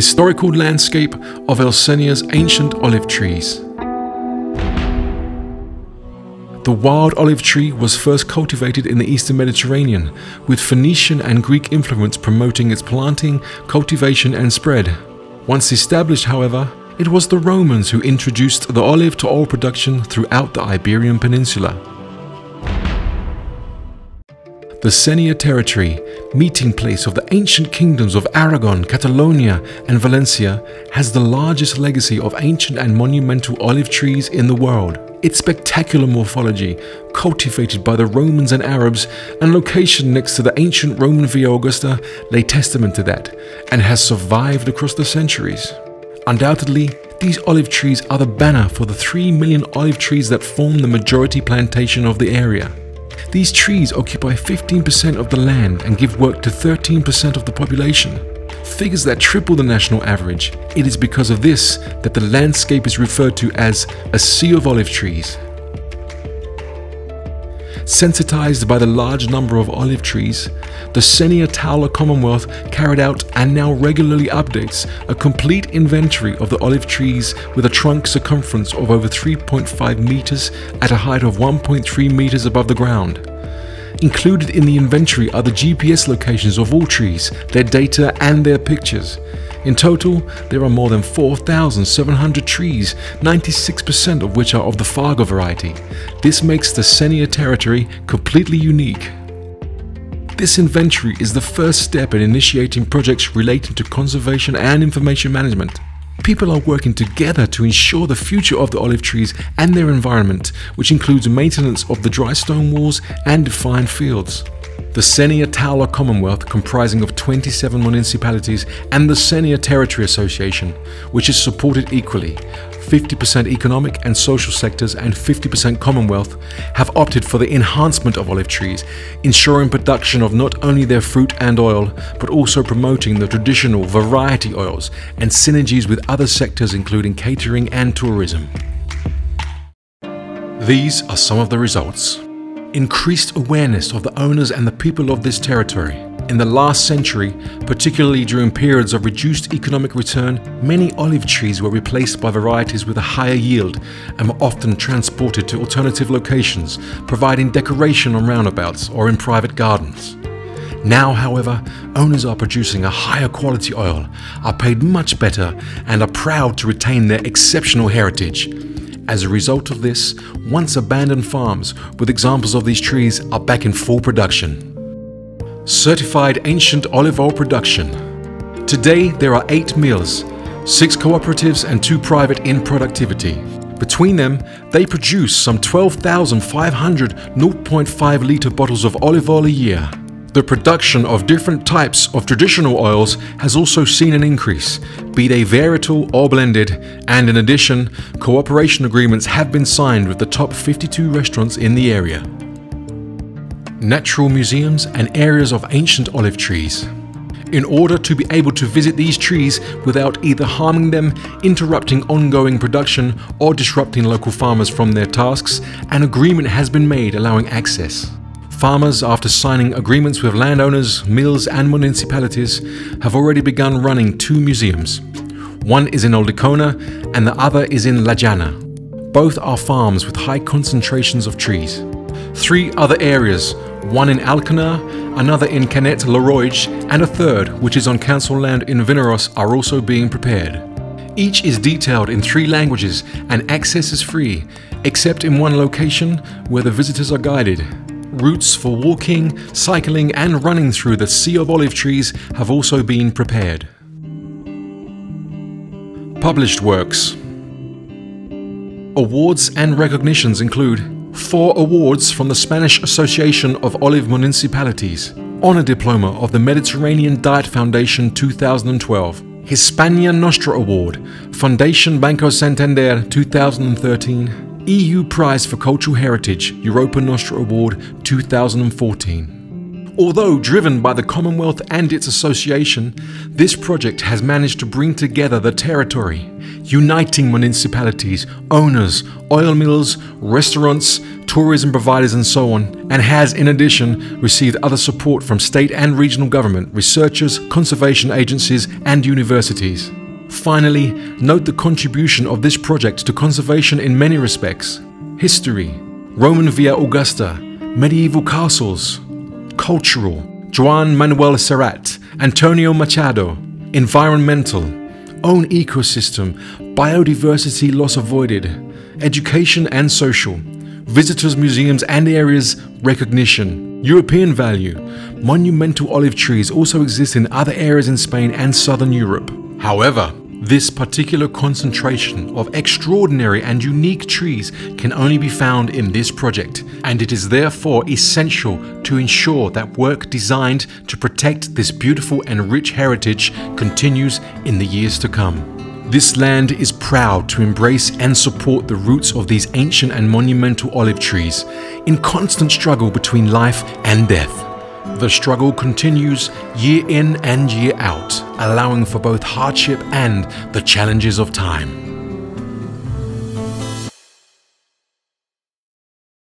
historical landscape of El Sénia's ancient olive trees. The wild olive tree was first cultivated in the Eastern Mediterranean, with Phoenician and Greek influence promoting its planting, cultivation and spread. Once established, however, it was the Romans who introduced the olive to oil production throughout the Iberian Peninsula. The Sénia territory, meeting place of the ancient kingdoms of Aragon, Catalonia and Valencia, has the largest legacy of ancient and monumental olive trees in the world. Its spectacular morphology, cultivated by the Romans and Arabs, and location next to the ancient Roman Via Augusta lay testament to that, and has survived across the centuries. Undoubtedly, these olive trees are the banner for the 3 million olive trees that form the majority plantation of the area. These trees occupy 15% of the land and give work to 13% of the population, figures that triple the national average. It is because of this that the landscape is referred to as a sea of olive trees. Sensitized by the large number of olive trees, the Sénia Taula Commonwealth carried out and now regularly updates a complete inventory of the olive trees with a trunk circumference of over 3.5 meters at a height of 1.3 meters above the ground. Included in the inventory are the GPS locations of all trees, their data and their pictures. In total, there are more than 4,700 trees, 96% of which are of the Farga variety. This makes the Sénia territory completely unique. This inventory is the first step in initiating projects relating to conservation and information management. People are working together to ensure the future of the olive trees and their environment, which includes maintenance of the dry stone walls and defined fields. The Sénia Taula Commonwealth, comprising of 27 municipalities, and the Sénia Territory Association, which is supported equally, 50% economic and social sectors and 50% Commonwealth, have opted for the enhancement of olive trees, ensuring production of not only their fruit and oil, but also promoting the traditional variety oils and synergies with other sectors including catering and tourism. These are some of the results. Increased awareness of the owners and the people of this territory. In the last century, particularly during periods of reduced economic return, many olive trees were replaced by varieties with a higher yield and were often transported to alternative locations, providing decoration on roundabouts or in private gardens. Now, however, owners are producing a higher quality oil, are paid much better, and are proud to retain their exceptional heritage. As a result of this, once abandoned farms with examples of these trees are back in full production. Certified ancient olive oil production. Today there are 8 mills, 6 cooperatives and 2 private in productivity. Between them, they produce some 12,500 0.5 litre bottles of olive oil a year. The production of different types of traditional oils has also seen an increase, be they varietal or blended, and in addition, cooperation agreements have been signed with the top 52 restaurants in the area. Natural museums and areas of ancient olive trees. In order to be able to visit these trees without either harming them, interrupting ongoing production, or disrupting local farmers from their tasks, an agreement has been made allowing access. Farmers, after signing agreements with landowners, mills and municipalities, have already begun running 2 museums. One is in Ulldecona and the other is in Lajana. Both are farms with high concentrations of trees. 3 other areas, one in Alcona, another in Canet-le-Roig and a third, which is on council land in Vineros, are also being prepared. Each is detailed in 3 languages and access is free, except in one location where the visitors are guided. Routes for walking, cycling and running through the sea of olive trees have also been prepared. Published works. Awards and recognitions include 4 awards from the Spanish Association of Olive Municipalities, Honor Diploma of the Mediterranean Diet Foundation 2012, Hispania Nostra Award, Fundación Banco Santander 2013, EU Prize for Cultural Heritage, Europa Nostra Award 2014. Although driven by the Commonwealth and its association, this project has managed to bring together the territory, uniting municipalities, owners, oil mills, restaurants, tourism providers and so on, and has in addition received other support from state and regional government, researchers, conservation agencies and universities. Finally, note the contribution of this project to conservation in many respects: history, Roman Via Augusta, medieval castles, cultural, Juan Manuel Serrat, Antonio Machado, environmental, own ecosystem, biodiversity loss avoided, education and social, visitors, museums and areas, recognition, European value. Monumental olive trees also exist in other areas in Spain and southern Europe. However, this particular concentration of extraordinary and unique trees can only be found in this project, and it is therefore essential to ensure that work designed to protect this beautiful and rich heritage continues in the years to come. This land is proud to embrace and support the roots of these ancient and monumental olive trees in constant struggle between life and death. The struggle continues year in and year out, allowing for both hardship and the challenges of time.